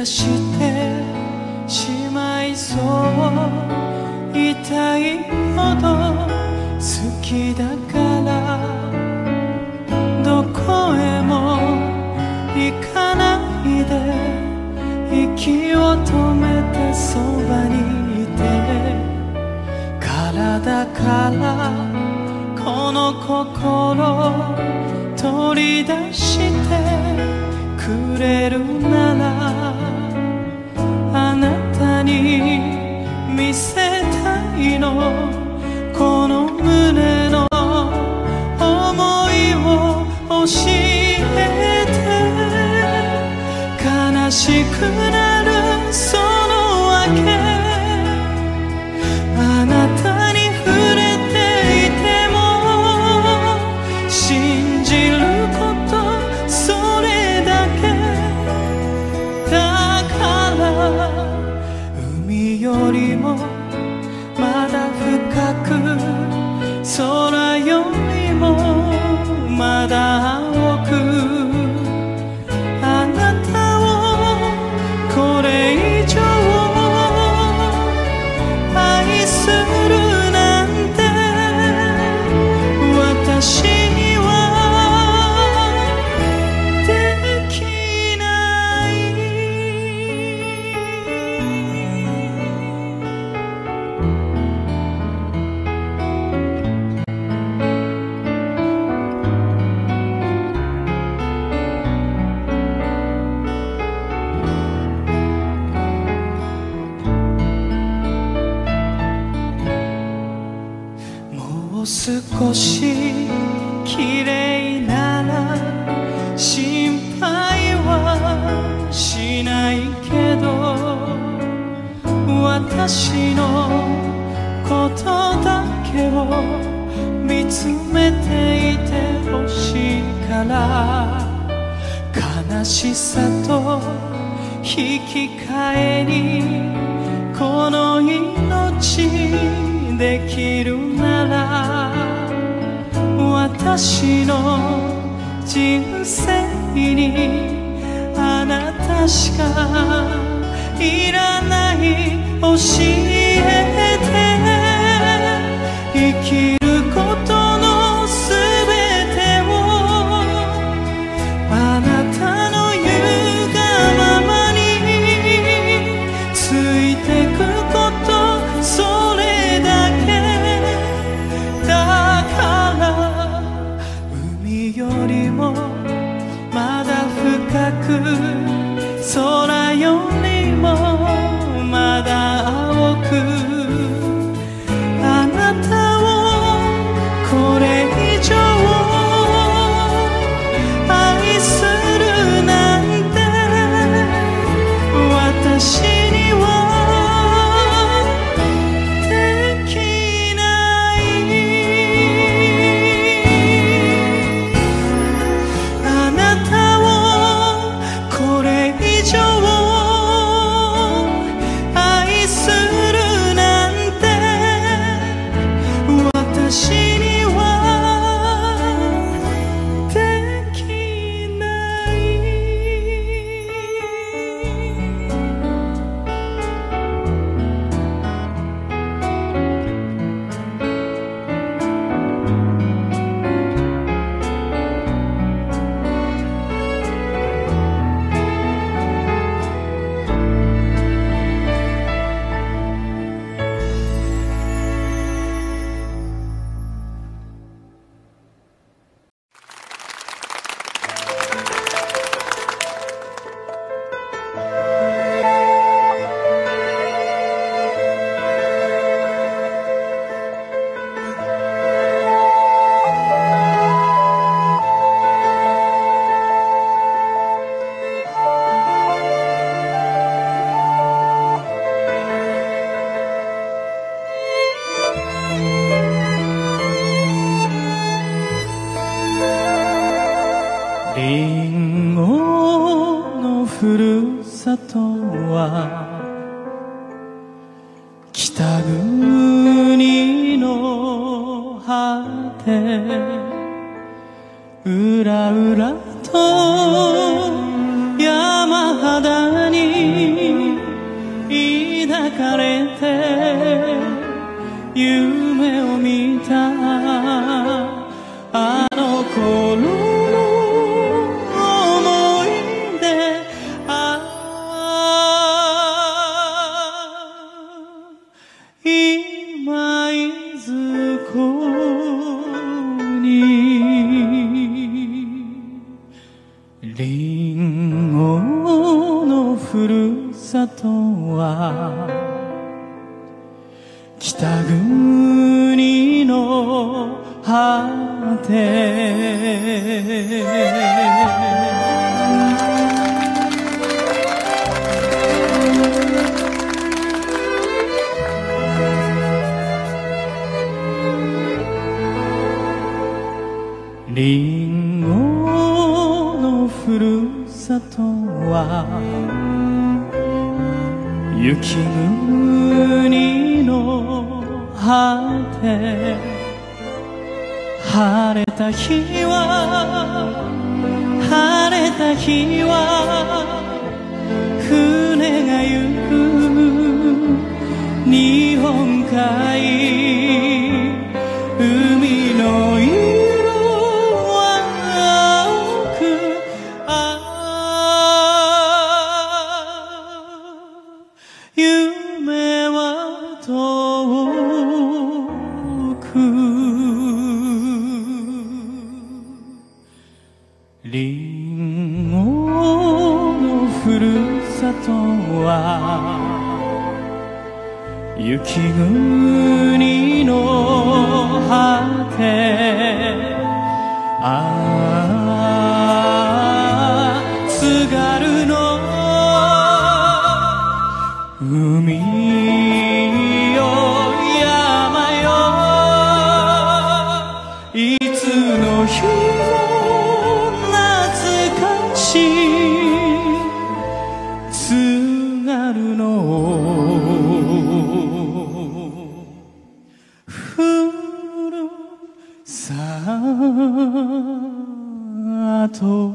出してしまいそう、痛いほど好きだからどこへも行かないで、息を止めてそばにいて、体からこの心取り出してくれるなら、あなたに見せたいの、この胸の想いを教えて。悲しくなるそのわけ、あなたに触れていても信じることそよりもまだ深く、空よりもまだ青く、あなたをこれ以上愛するなんて私にはできない。少し綺麗なら心配はしないけど、私のことだけを見つめていてほしいから、悲しさと引き換えにこの命できるなら、私の人生にあなたしかいらない、教えて。生きることのすべてをあなたの言うがままについてくこと、それだけだから、よりもまだ深く、空よりもまだ青く、あなたをこれ以上愛するなんて私にはうらうらと山肌に抱かれて夢を見たあの頃の思い出、今いずこにリンゴのふるさとは北国の果て。リンゴのふるさとは雪国の果て、晴れた日は船が行く日本海、海の色雪国の果て、津軽の海よ山よ、いつの日も懐かしい津軽のあと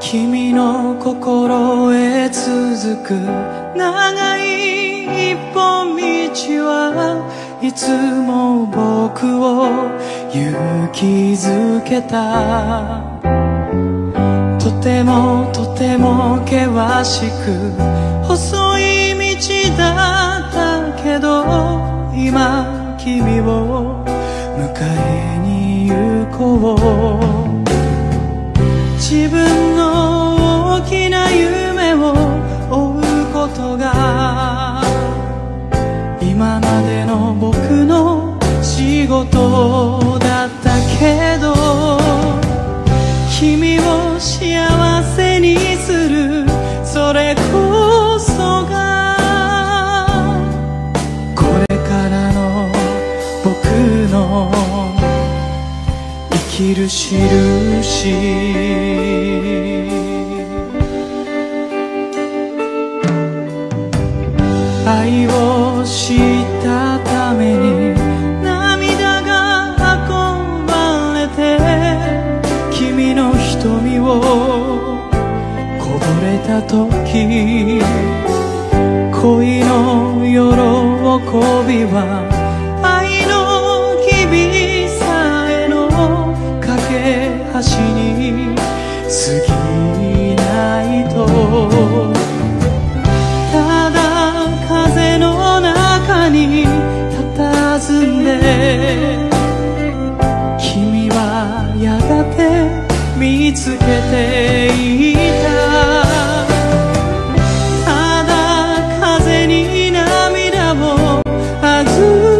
君の心へ続く長い一本道はいつも僕を勇気づけた。とてもとても険しく細い道だったけど、今君を迎えに行こう。自分の大きな夢を追うことが今までの僕の仕事だったけど、君を幸せにするそれこそがこれからの僕の生きる印。愛を知ったために涙が運ばれて、君の瞳をこぼれた時、恋の喜びは愛の厳しさへの架け橋に過ぎないと、君はやがて見つけていた。ただ風に涙をあず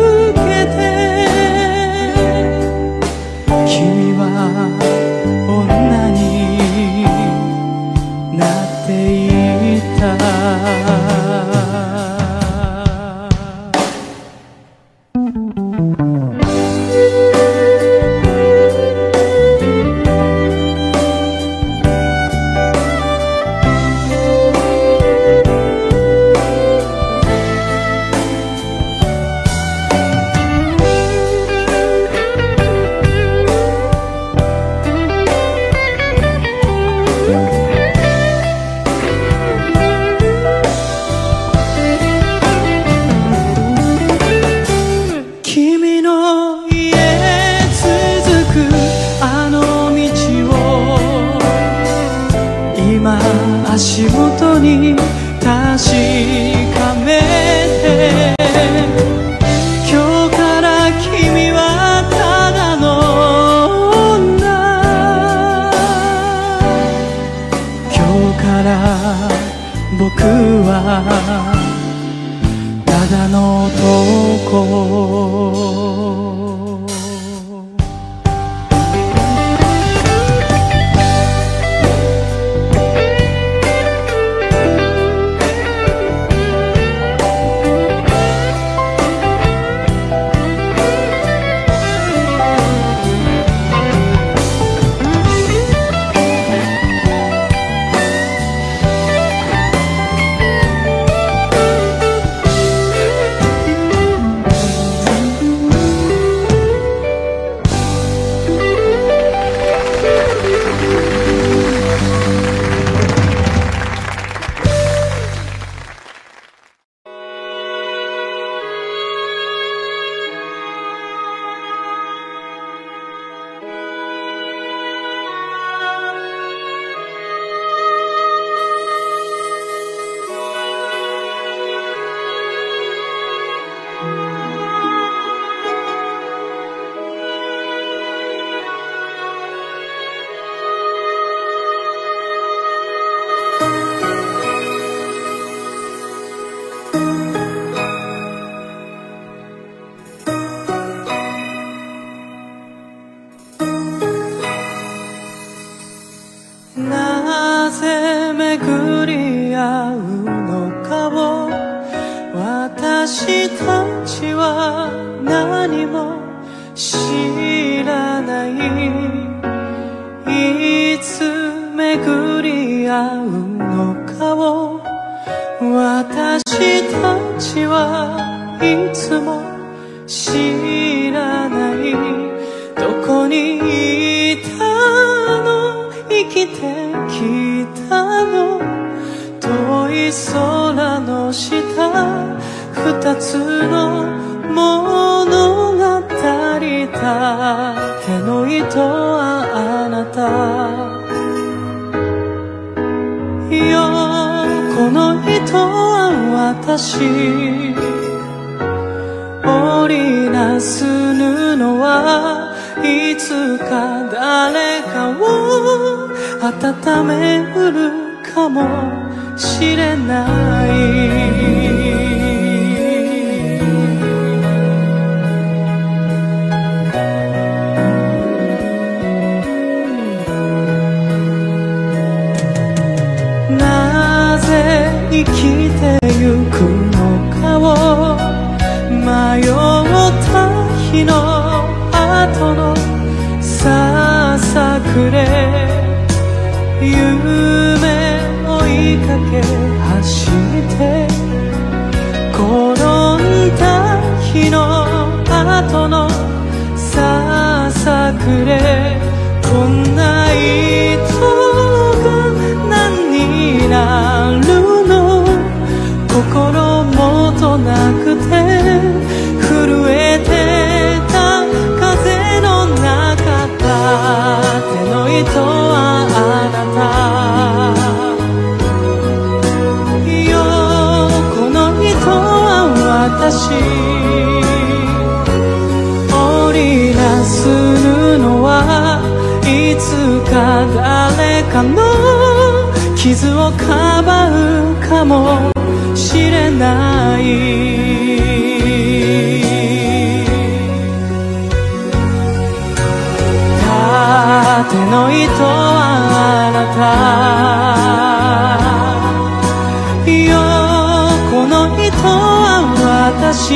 ただの投稿。私たちは何も知らない。いつ巡り合うのかを私たちはいつも知らない。どこにいたの、生きてきたの、遠い空の下、二つの物語だ。手の糸はあなたよ、この糸は私。織りなす布はいつか誰かを温めうるかもしれない。生きてゆくのかを迷った日の後のささくれ、夢追いかけ走って転んだ日の後のささくれ、こんな糸が何になる。心もとなくて震えてた風の中だ。手の糸はあなたよ、この糸は私。織りなす布はいつか誰かの傷をかばうかも知れない。「縦の糸はあなたよ、この糸は私」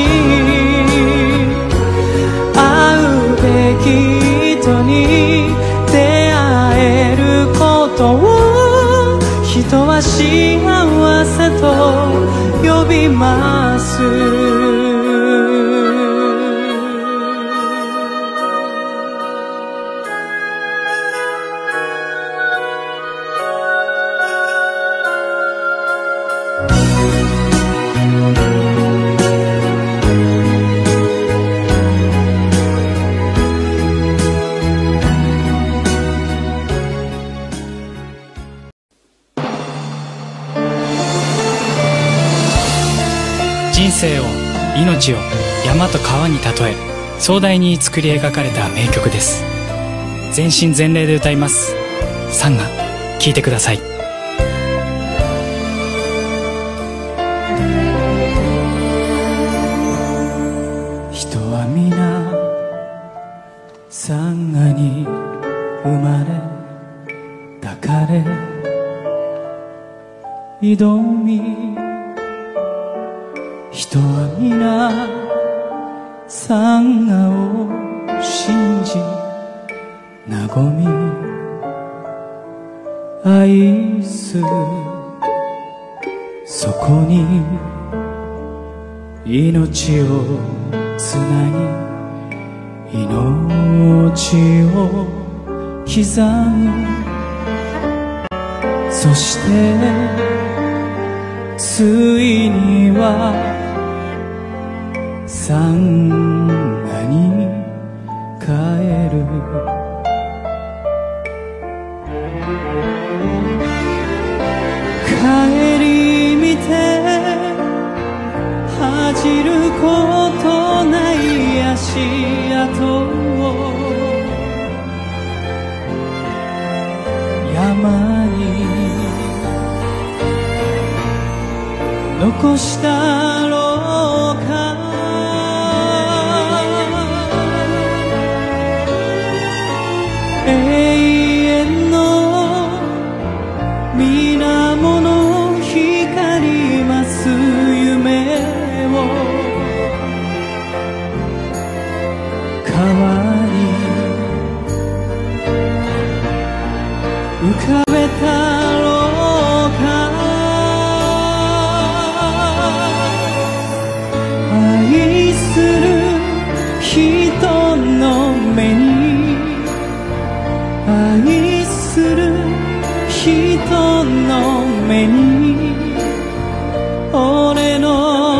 「会うべき人に出会えることを人は幸せと」呼びます。命を山と川に例え、壮大に作り描かれた名曲です。全身全霊で歌います。サンガ、聴いてください。に挑み、人は皆サンガを信じ和み愛す、そこに命をつなぎ、命を刻む。そしてついにはサンガに帰る。帰り見て恥じることない足跡を、山に残したろうか。永遠の水面の光ます夢を川に浮かべた人の目に、愛する人の目に、俺の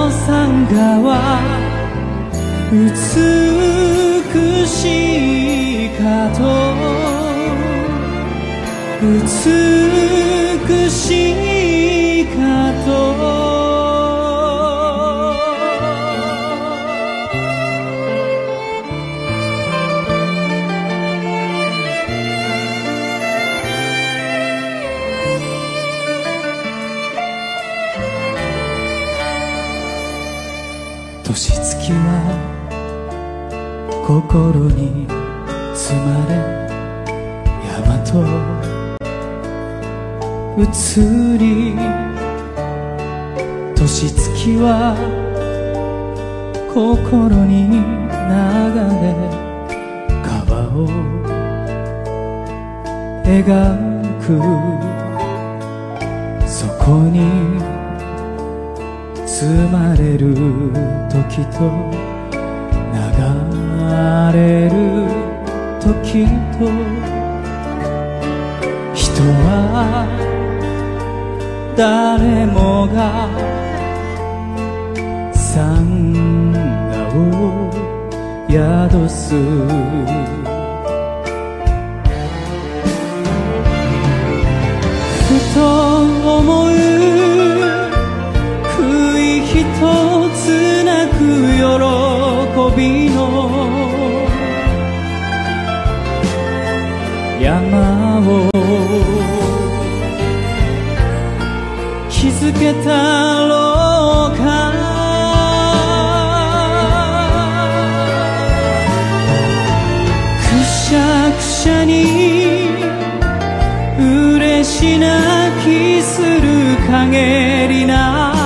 サンガは美しいかと、美しいかと。年月は心に積まれ、山と移り、年月は心に流れ、川を描く。そこに包まれる時と流れる時と、人は誰もがサンガを宿す。ふと思うつなぐ喜びの山を築けたろうか。くしゃくしゃに嬉し泣きする限りない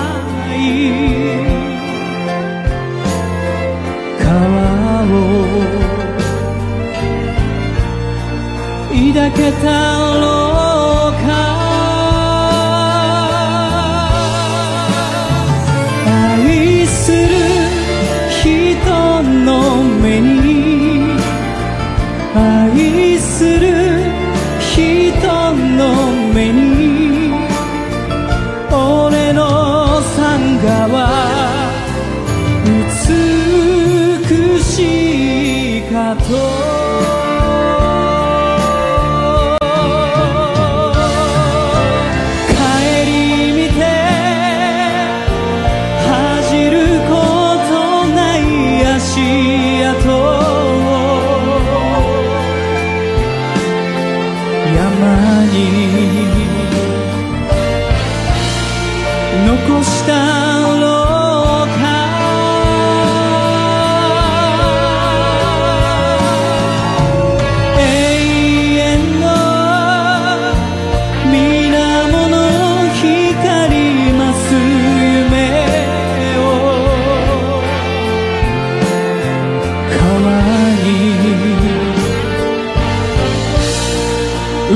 抱けたろうか。愛する人の目に、愛する人の目に、俺のサンガは美しいかと。残したろうか。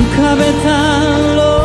浮かべたろう。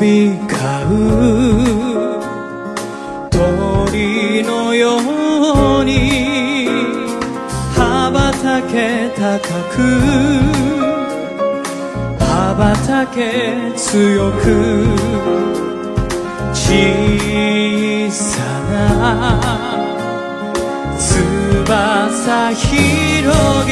び交う鳥のように羽ばたけ高く羽ばたけ強く小さな翼広げ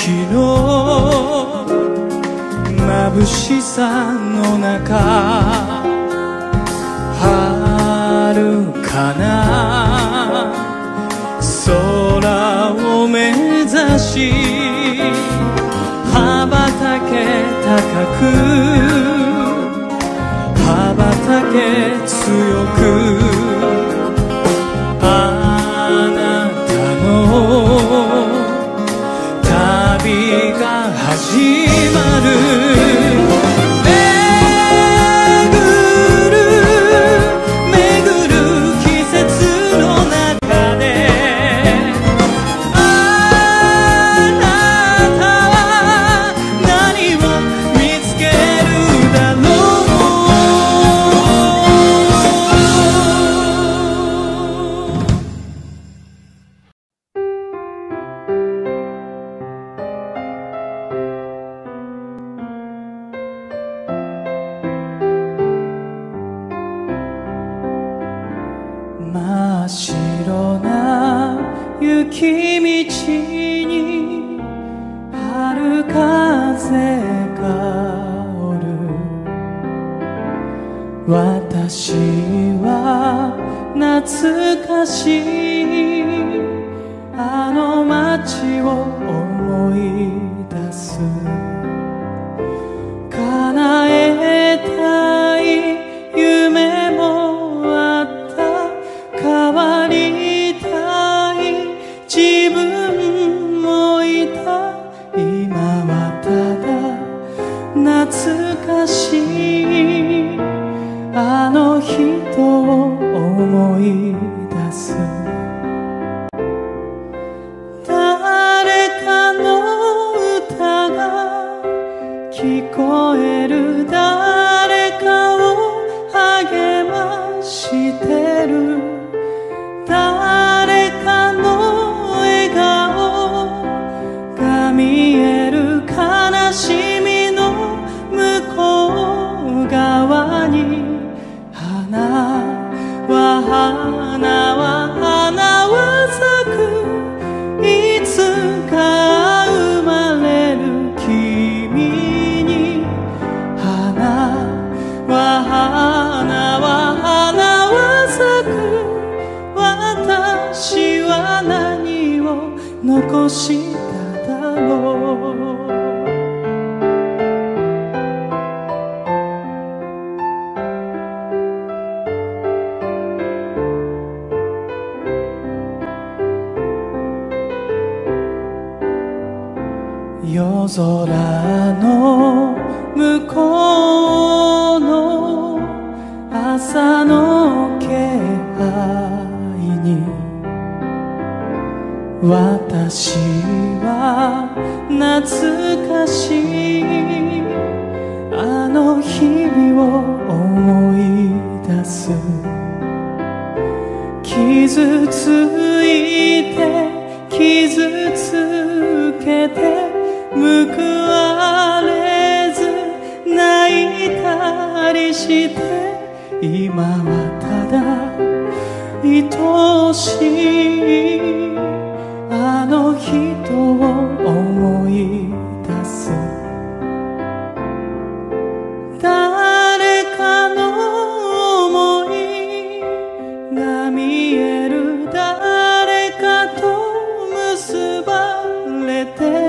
日の眩しさの中遥かな空を目指し羽ばたけ高く羽ばたけ強くあなたの旅が始まる見える誰かと結ばれて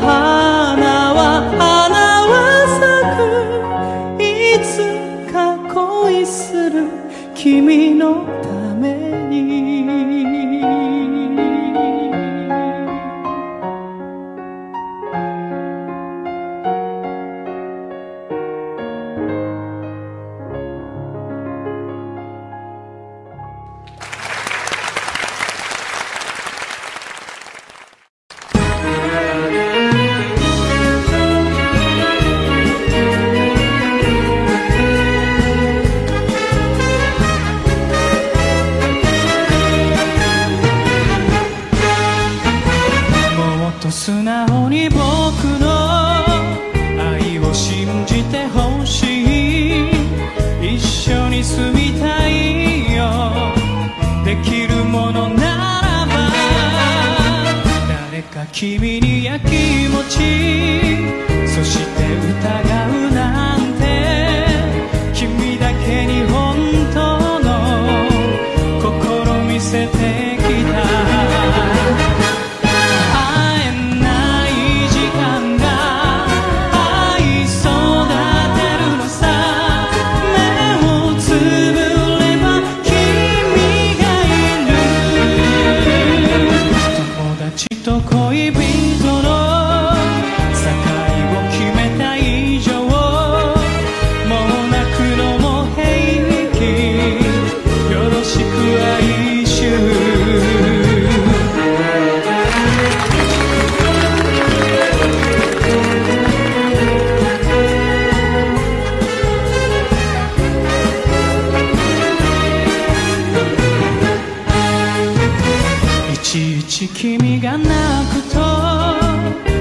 花は咲く、いつか恋する君のために。君にやきもち、そして疑うなんて、君だけに本当の心見せてきた。会えない時間が愛育てるのさ。目をつぶれば君がいる。友達と恋人君が泣くと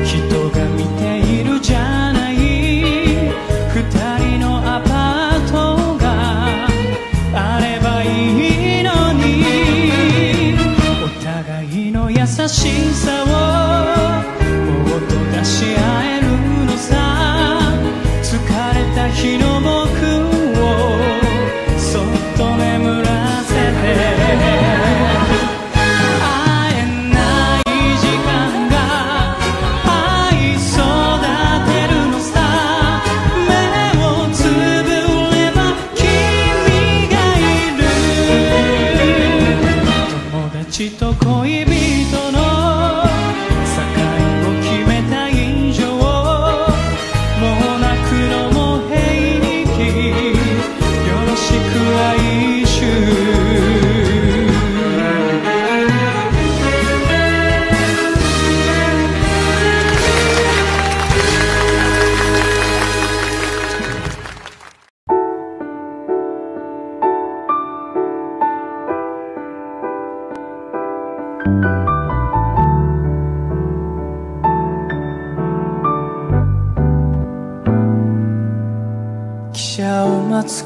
人が見ているじゃない。二人のアパートがあればいいのに。お互いの優しさをもっと出し合えるのさ。疲れた日の僕をそっと眠らせて。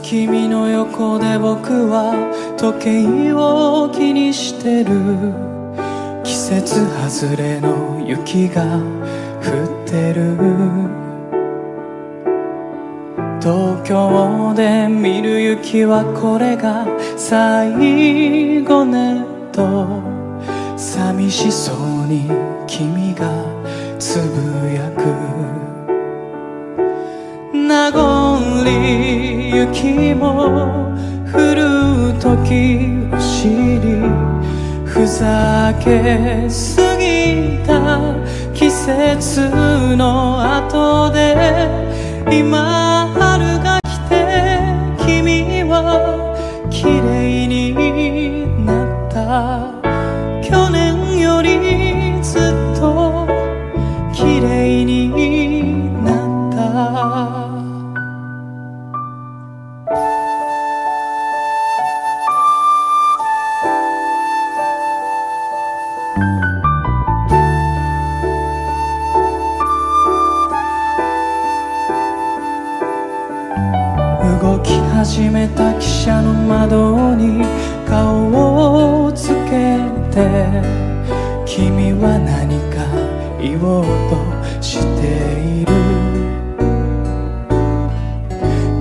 君の横で僕は時計を気にしてる。季節外れの雪が降ってる。東京で見る雪はこれが最後ねと寂しそうに君がつぶやく。名残雪も降るときお尻、ふざけすぎた季節の後で今春が来て君は綺麗になった。去年よりずっと綺麗になった。始めた汽車の窓に顔をつけて、君は何か言おうとしている。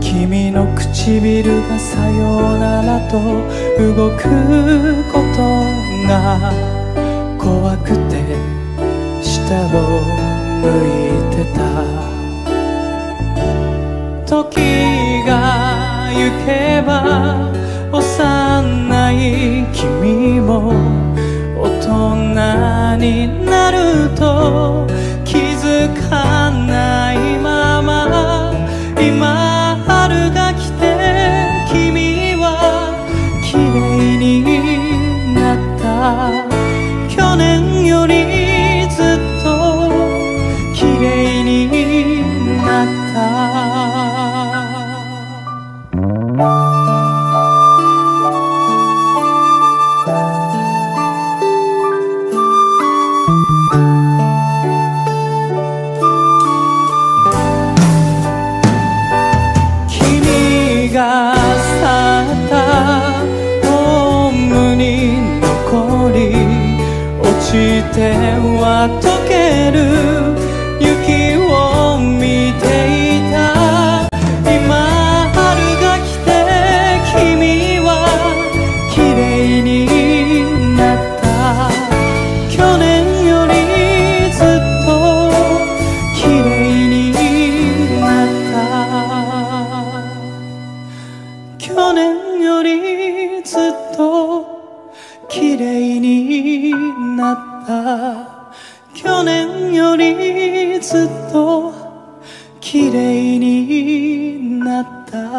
君の唇がさよならと動くことが怖くて、舌を向いてた。時が行けば幼い君も大人になると気づかないまま今春が来て君は綺麗になった。去年よりずっと綺麗になった。「手は溶ける雪を見ていた」「今春が来て君は綺麗になった」「去年よりずっと綺麗になった」「去年よりずっと綺麗になった」去年よりずっと綺麗になった。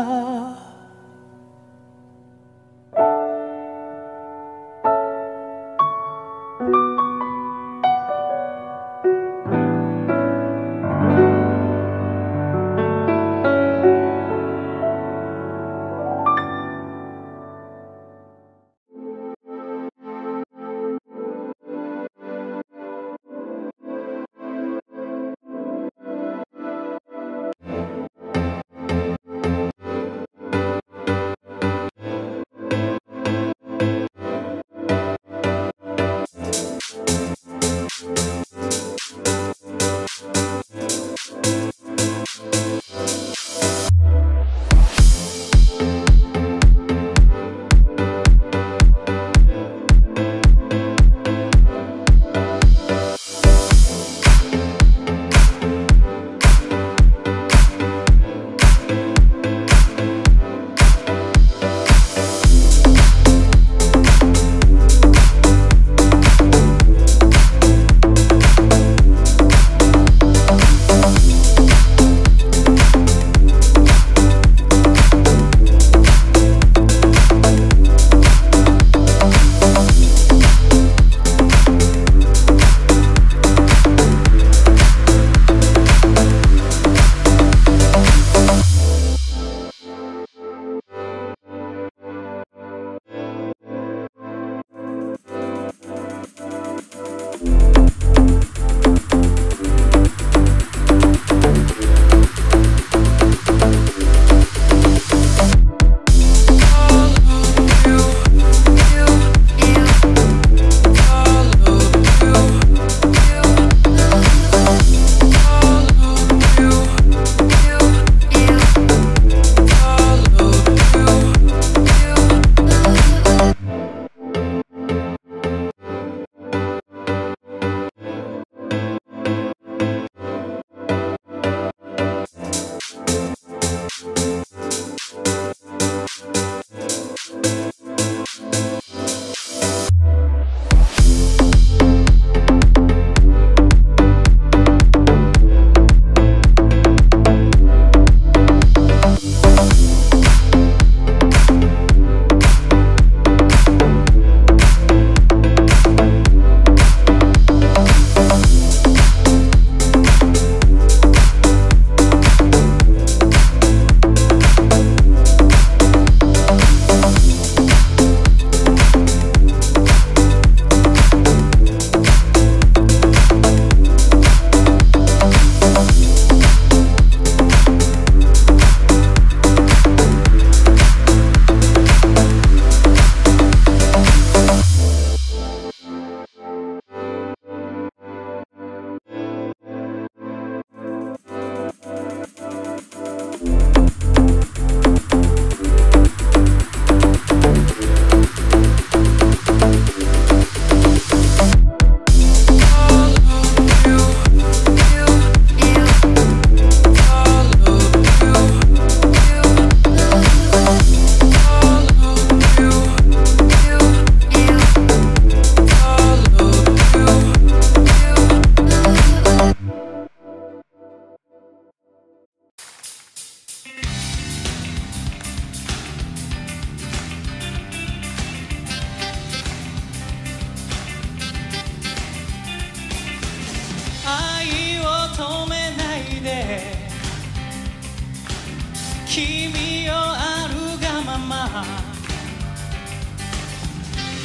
君をあるがまま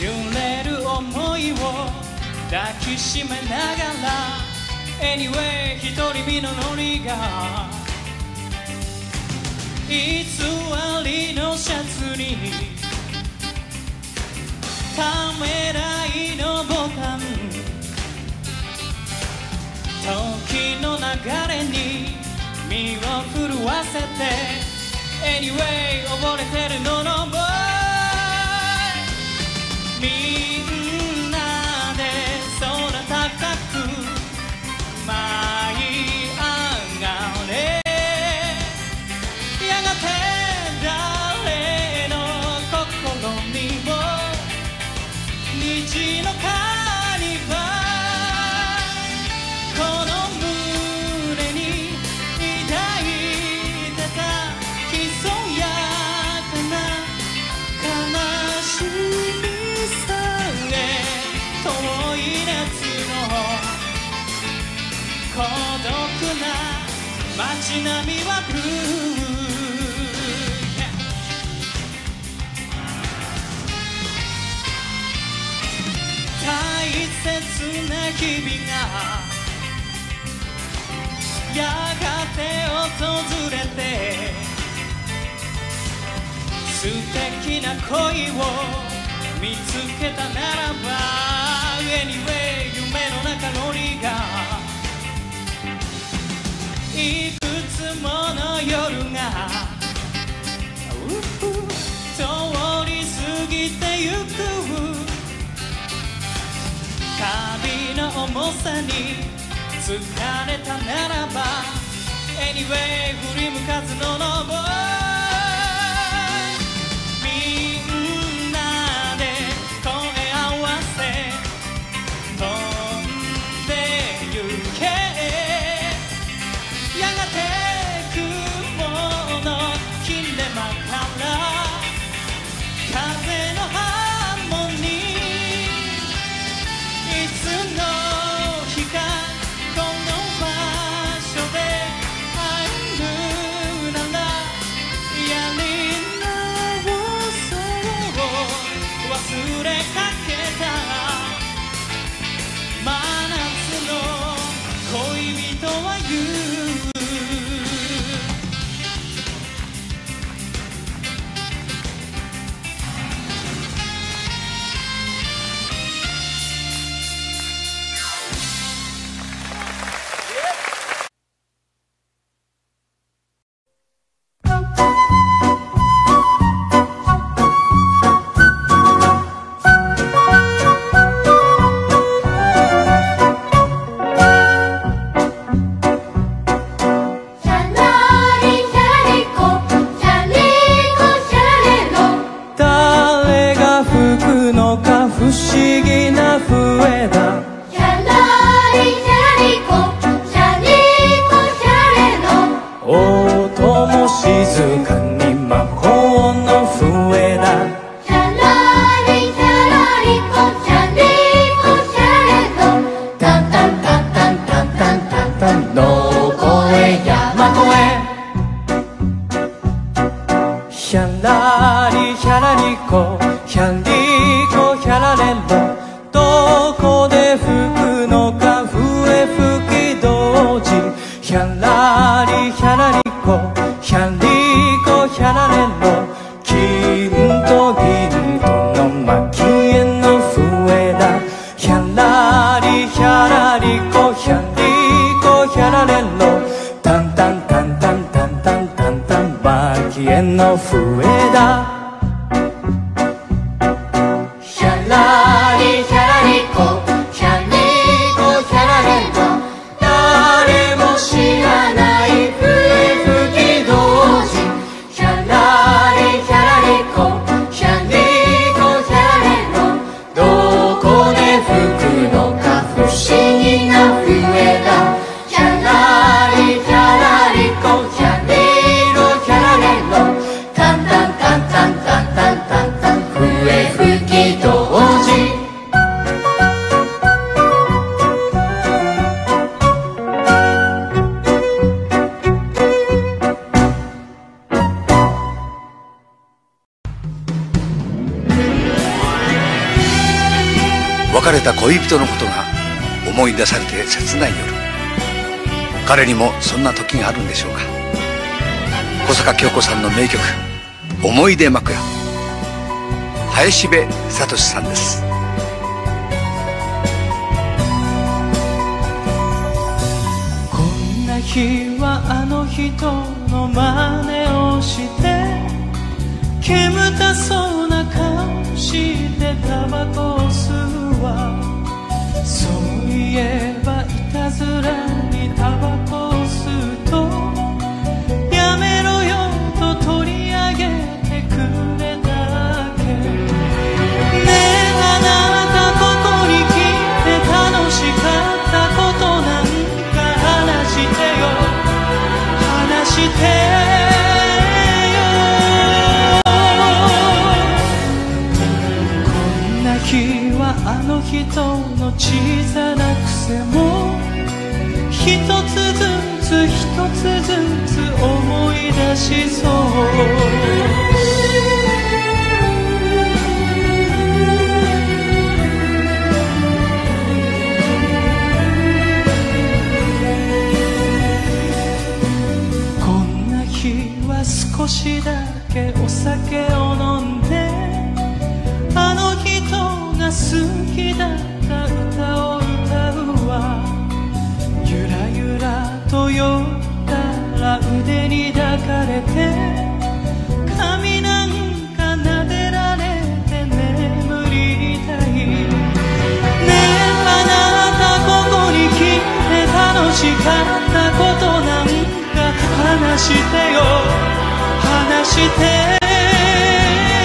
揺れる想いを抱きしめながら Anyway 一人身のノリが偽りのシャツにためらいのボタン時の流れに身を震わせてAnyway 溺れてるののボーイ みんなで空高く舞い上がれ やがて誰の心にも 虹のカーニバル この胸に抱いてた「遠い夏の孤独な街並みはブルー」「大切な日々がやがて訪れて」素敵な恋を見つけたならば Anyway 夢の中のリがいくつもの夜が通り過ぎてゆく旅の重さに疲れたならば Anyway 振り向かずののぼう別れた恋人のことが思い出されて切ない夜、彼にもそんな時があるんでしょうか。小坂京子さんの名曲「思い出枕」、林部聡さんです。こんな日はあの人の真似をして煙たそうな顔してタバコを吸うわ。そういえばいたずらにタバコを吸うとやめろよと取り上げてくれたっけ。ねえあなたここに来て楽しかったことなんか話してよ、話してあの人の小さな癖も一つずつ一つずつ思い出しそう。こんな日は少しだけお酒を飲んであの人好きだった歌を歌うわ。ゆらゆらと酔ったら腕に抱かれて髪なんか撫でられて眠りたい。ねえあなたここに来て楽しかったことなんか話してよ、話してよ。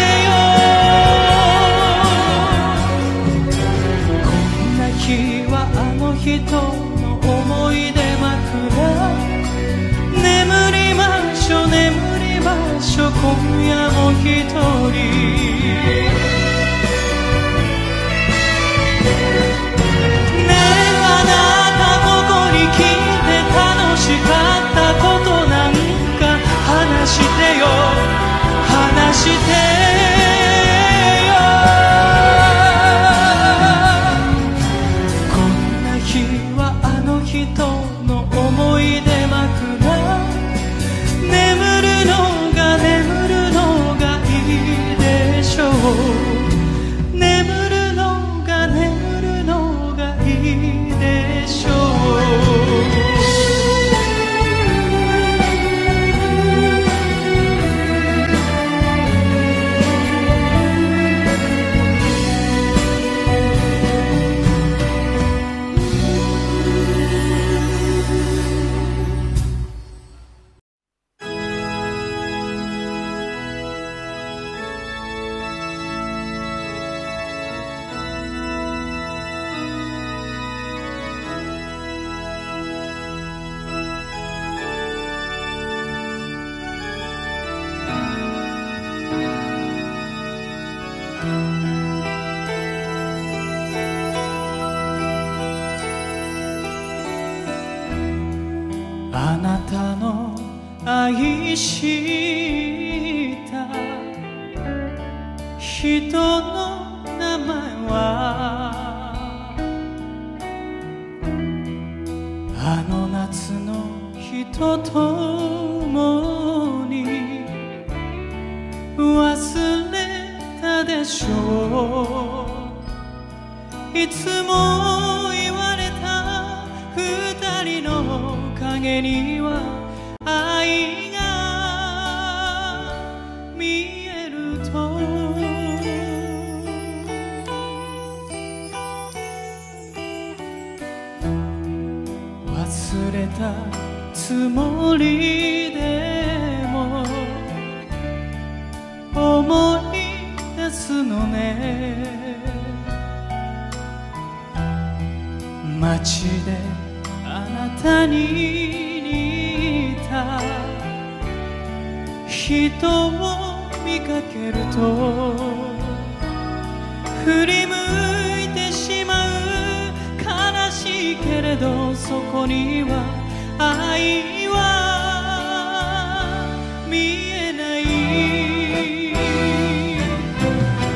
人の思い出枕、眠りましょ眠りましょ今夜も一人。ねえあなたここに来て楽しかったことなんか話してよ、話してよ。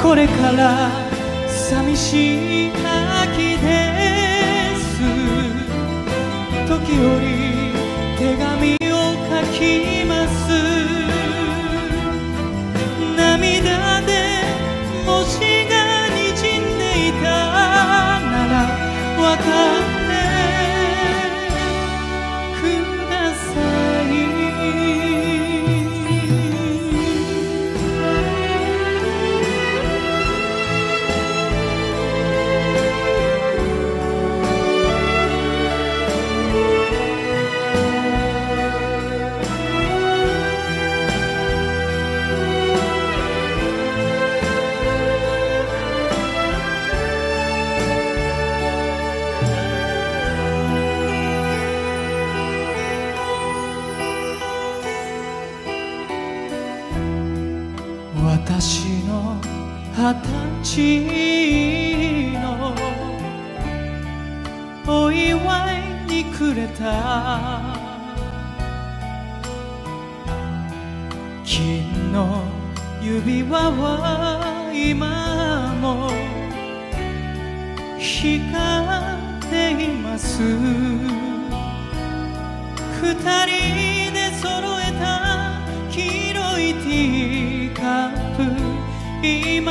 これから寂しいきます」「涙でもしがにじんでいたならわかってください」私の20歳のお祝いにくれた金の指輪は今も光っています二人で揃えた黄色いティーカップ今も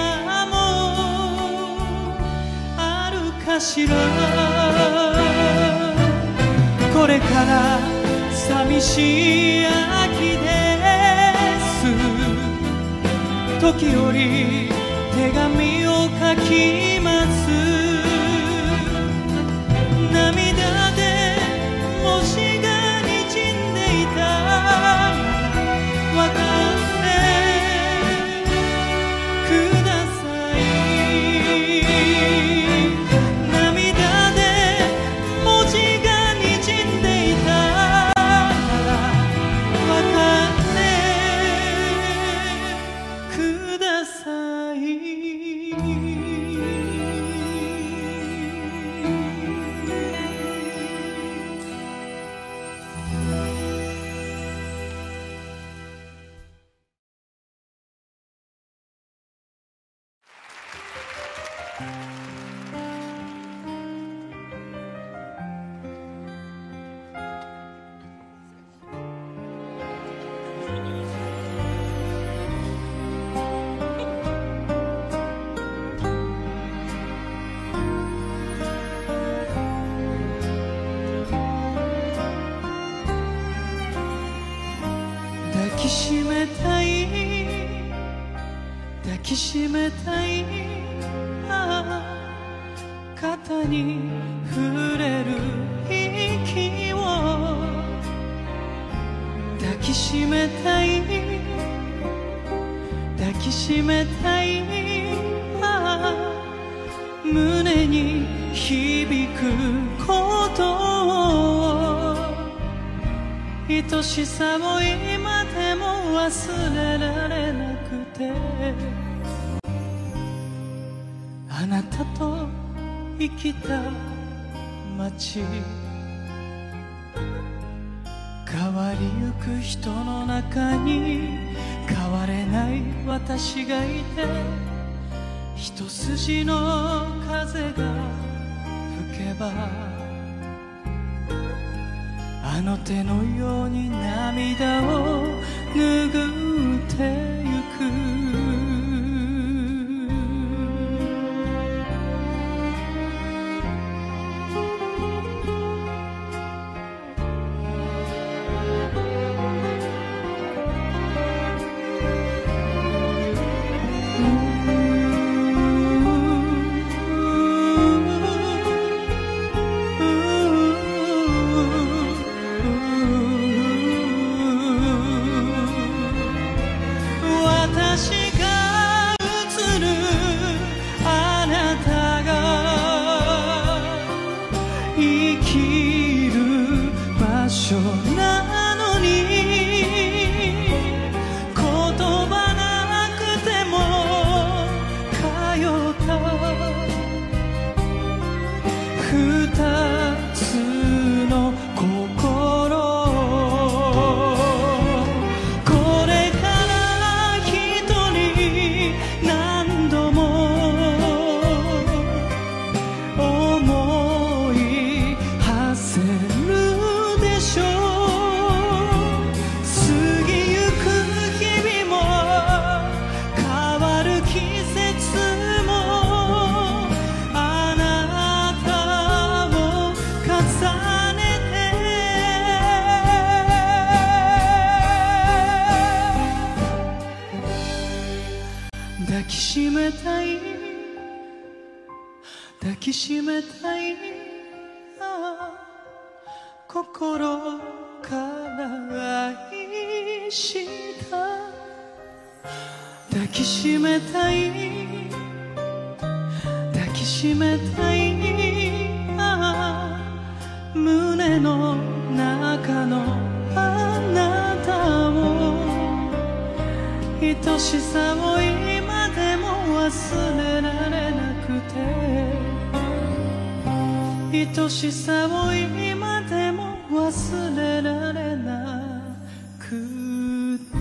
あるかしらこれから寂しい秋です時折手紙を書きます涙でもしがにじんでいたわかる抱きしめたい肩に触れる息を抱きしめたい抱きしめたい胸に響くことを愛しさを今でも忘れられなくてあなたと生きた街変わりゆく人の中に変われない私がいて一筋の風が吹けばあの手のように涙を拭ってゆく「思い馳せるでしょう」きしめたいな心から愛した抱きしめたい抱きしめたいな胸の中のあなたを愛しさを今でも忘れられなくて愛しさを今でも忘れられなく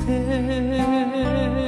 て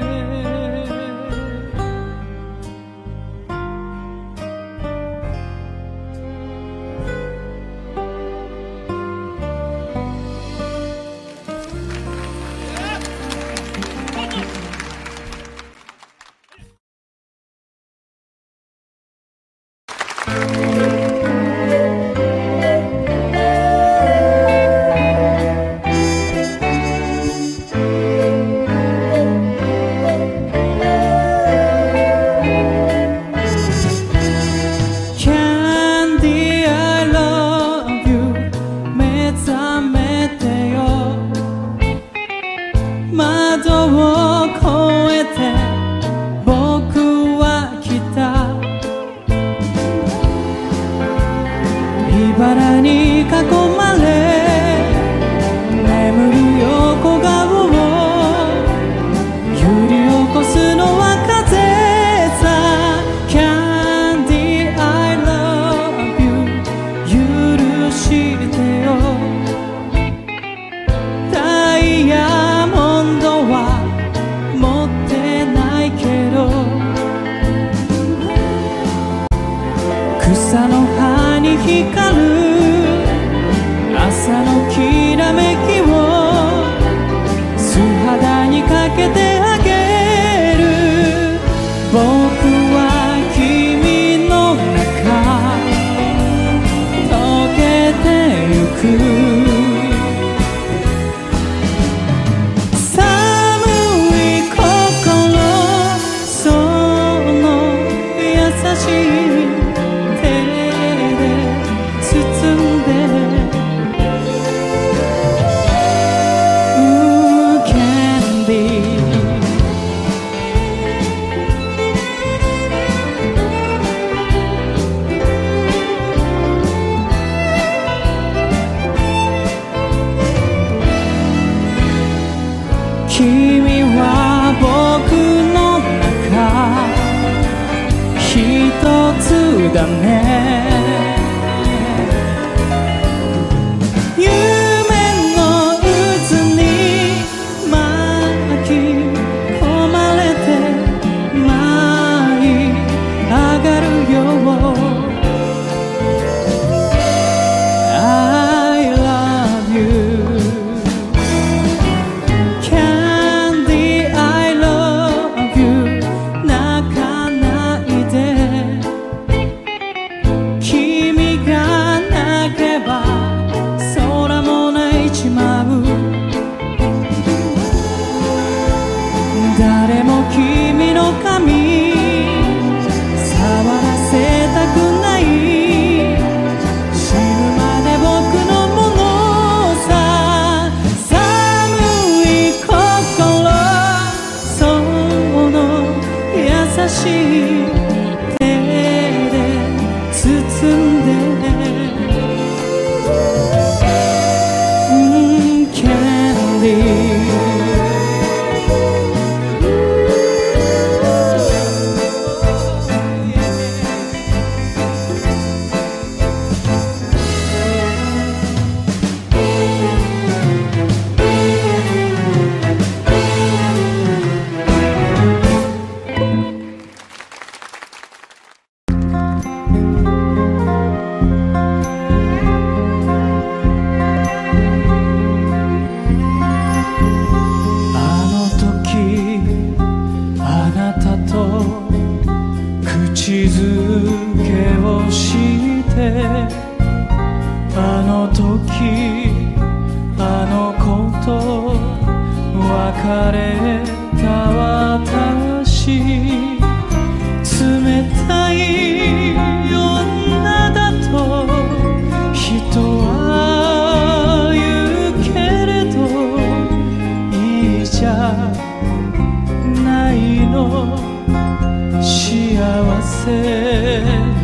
せ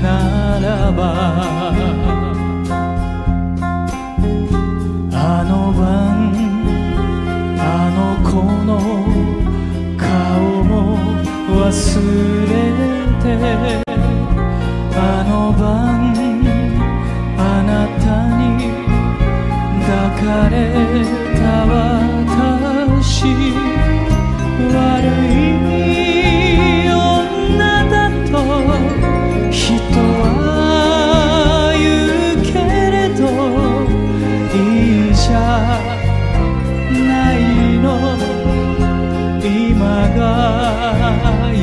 ならばあの晩あの子の顔も忘れてあの晩あなたに抱かれた私悪い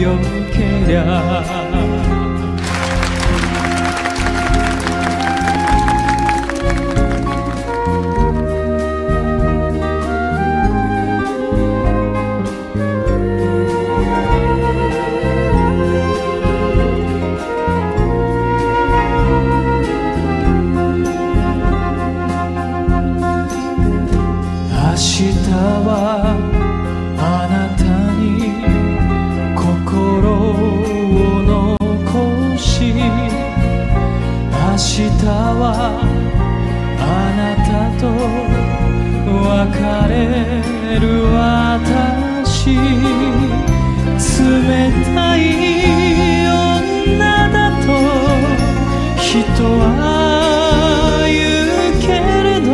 よけりゃ明日はあなたに心を残し明日はあなたと別れる私冷たい女だと人は言うけれど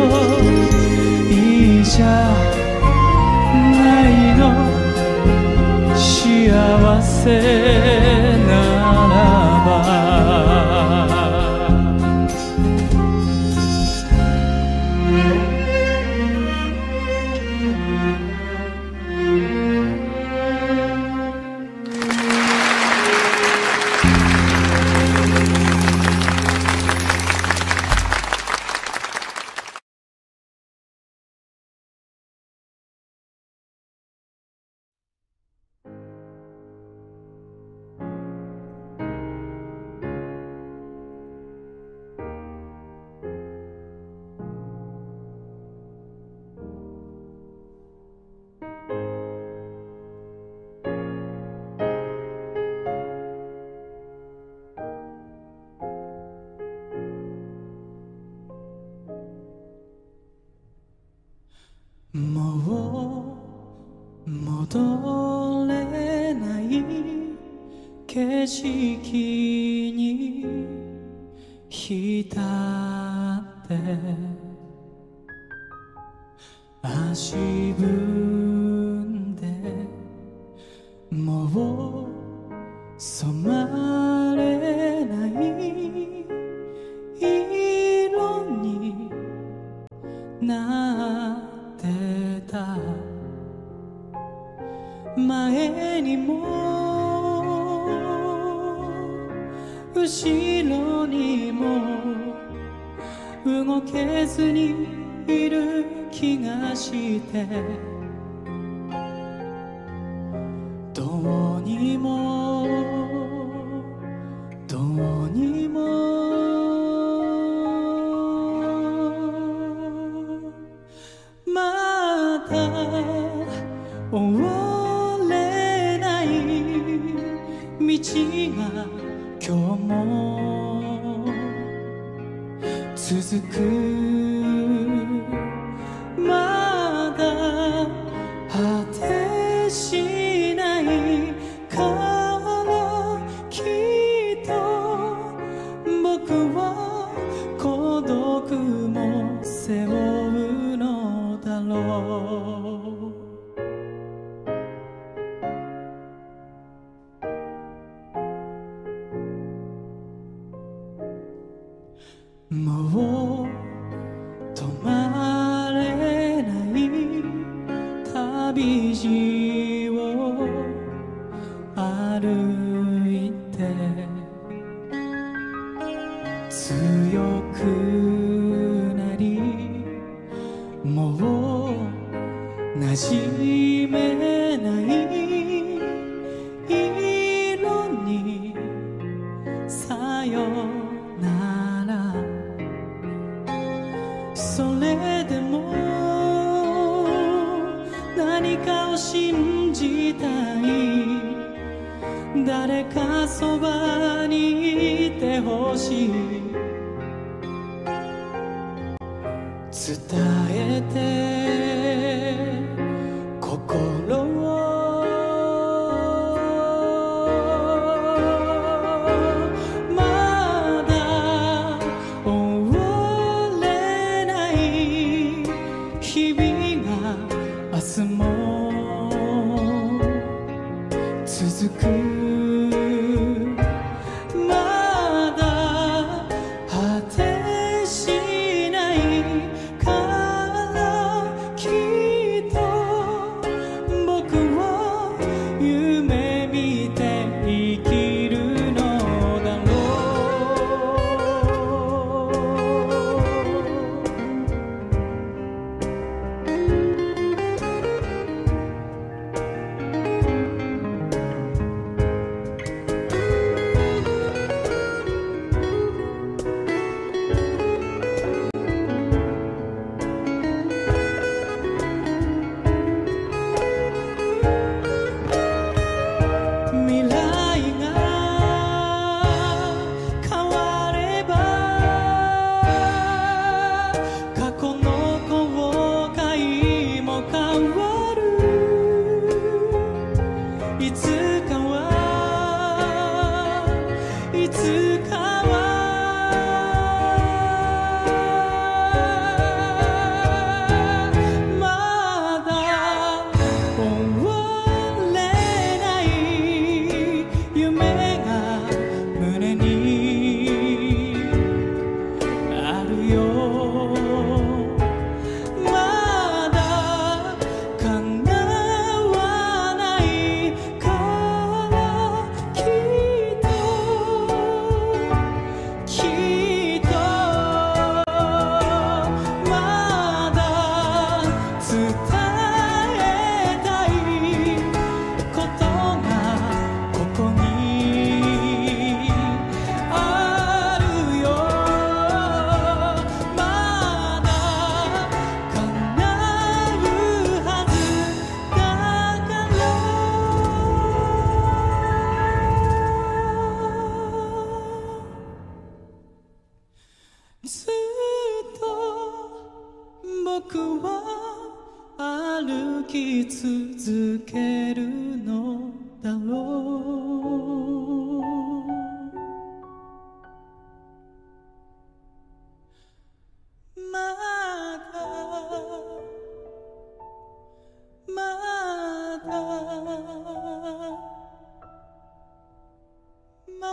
いいじゃないの幸せならばもう戻れない景色に浸って足踏んでもう染まれない色になって前にも後ろにも動けずにいる気がしてどうにも終われない道が今日も続くまだ果てしないからきっと僕は孤独も背負うのだろうもう止まれない旅路を歩いて強くなりもうなじめない色にさよならそれでも何かを信じたい誰かそばにいてほしい、伝えて心をまだ終われない日々が明日も続く、ずっと僕は歩き続けるのだろう、まだまだまだ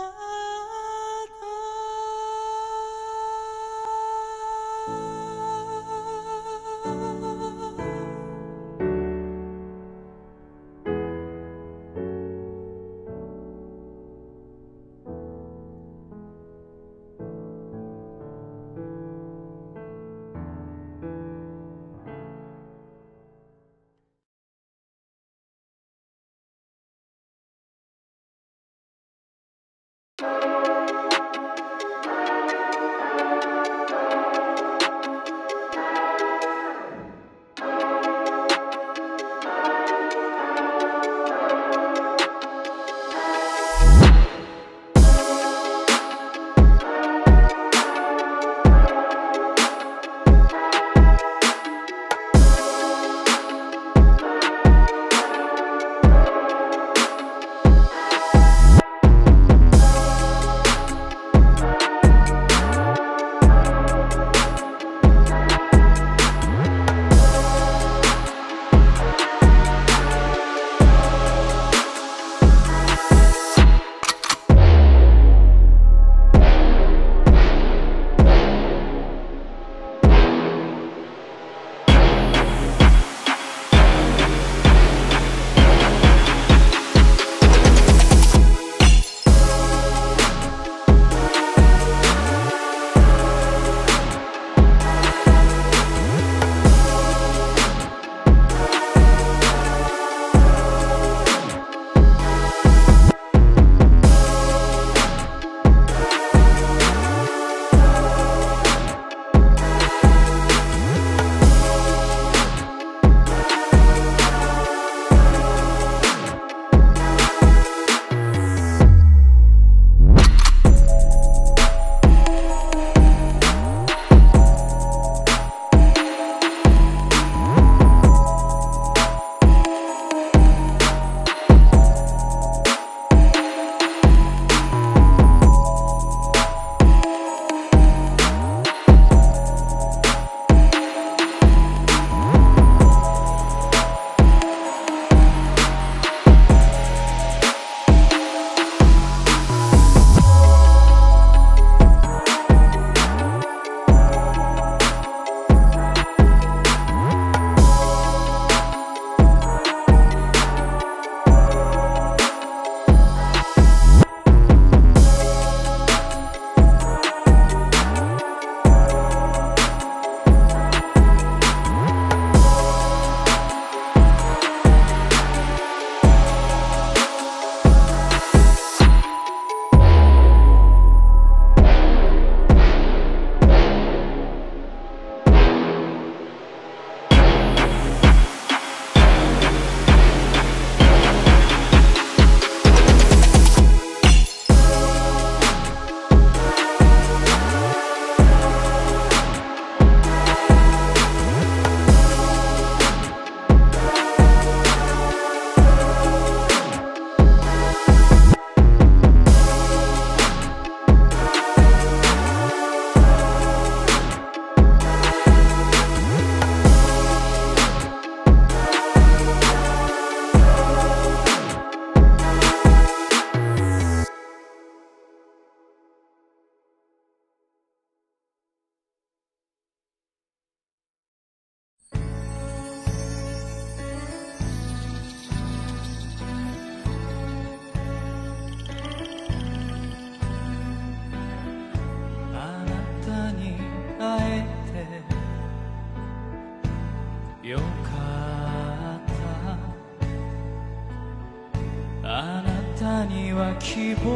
あなたには希望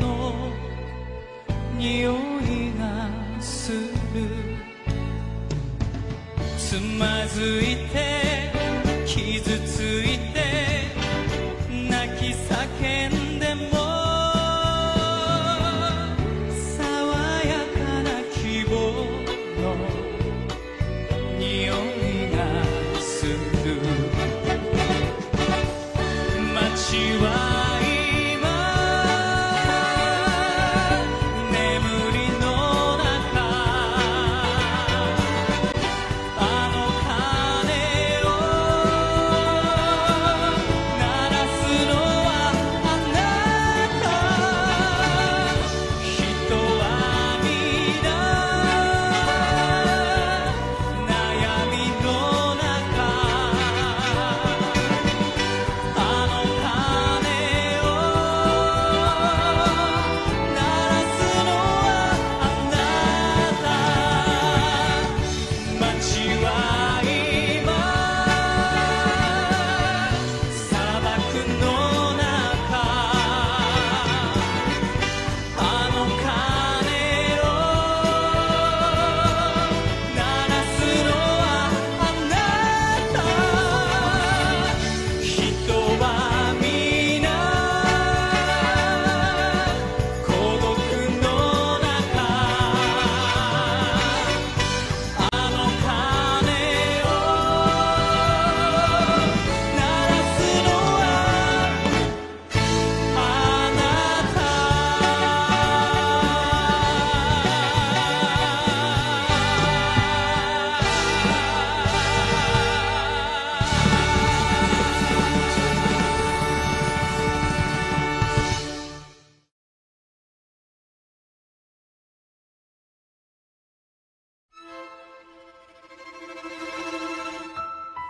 の匂いがする。つまずいて傷ついて泣き叫んでも爽やかな希望の匂いがする。街は今眠りの中、あの鐘を鳴らすのはあなた。人は皆悩みの中、あの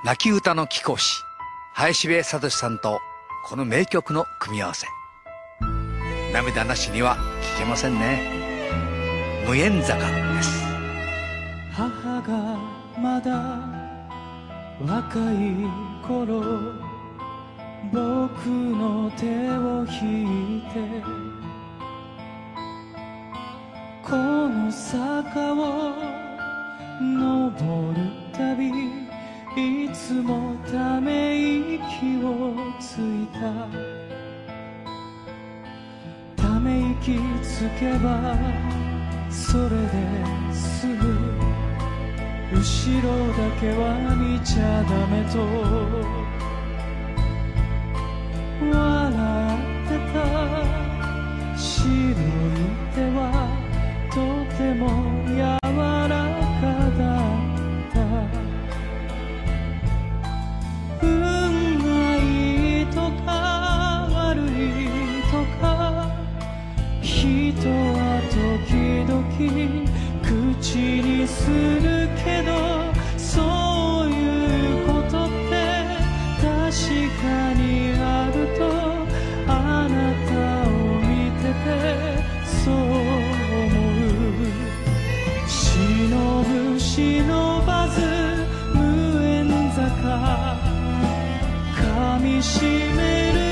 泣き歌の貴公子、林部聡さんとこの名曲の組み合わせ、涙なしには聴けませんね。無縁坂です。母がまだ若い頃、僕の手を引いてこの坂を登るたび、いつもため息をついた。ため息つけばそれですぐ、後ろだけは見ちゃダメと笑ってた。白い手はとても柔らかだ。人は時々口にするけど、そういうことって確かにあると、あなたを見ててそう思う。忍ぶ忍ばず無縁坂、かみしめる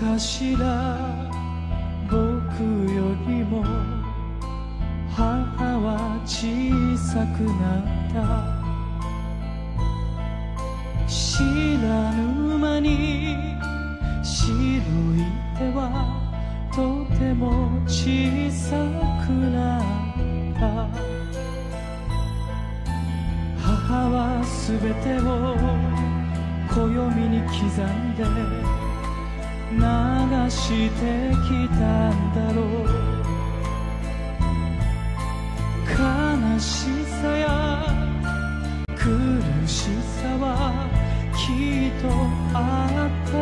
かしら。僕よりも母は小さくなった。知らぬ間に白い手はとても小さくなった。母はすべてを暦に刻んでしてきたんだろう。悲しさや苦しさはきっとあった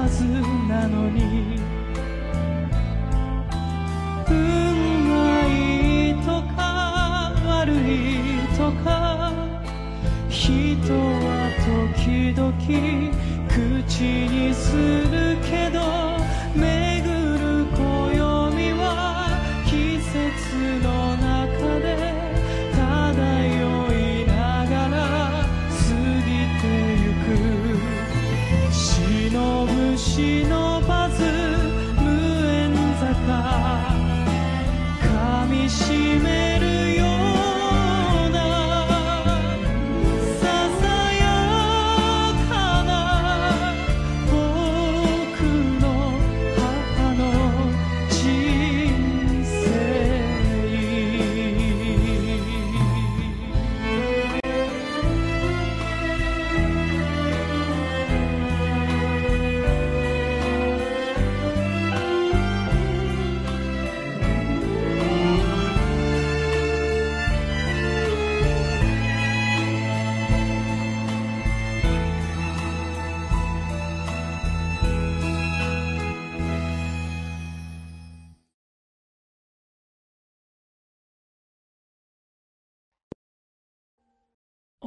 はずなのに、運がいいとか悪いとか人は時々口にするけど、巡る暦は季節の中で漂いながら過ぎてゆく。忍ばず無縁坂、噛みしめる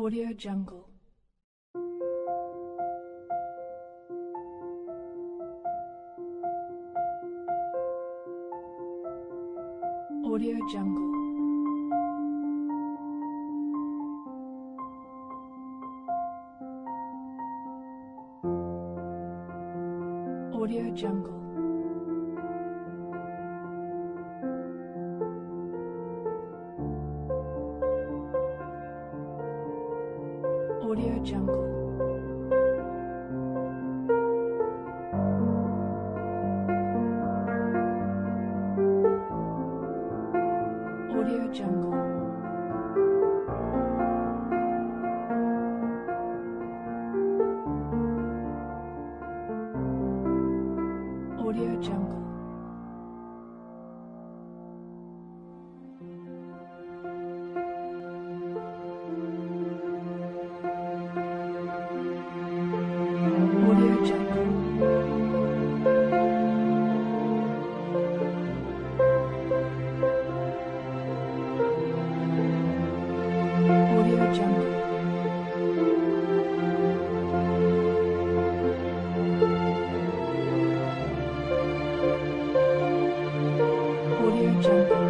Audio Jungle。Audio Jungle。Audio Jungle。Audio Jungle. Audio Jungle. Audio Jungle. Audio Jungle. Audio Jungle.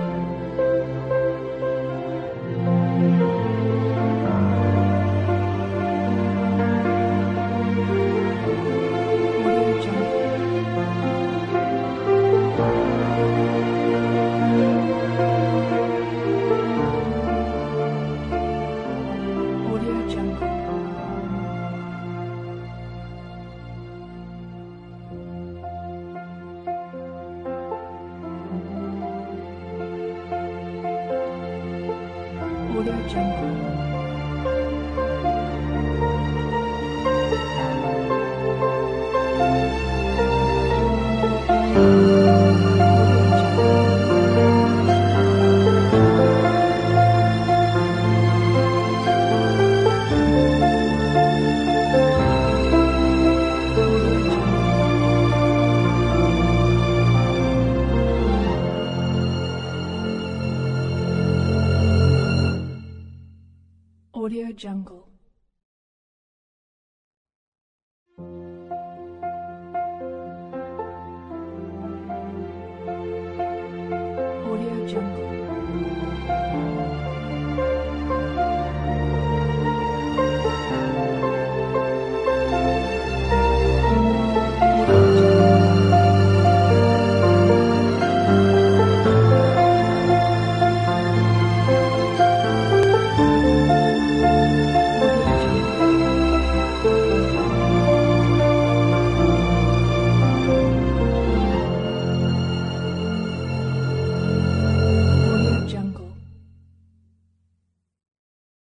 Audio Jungle.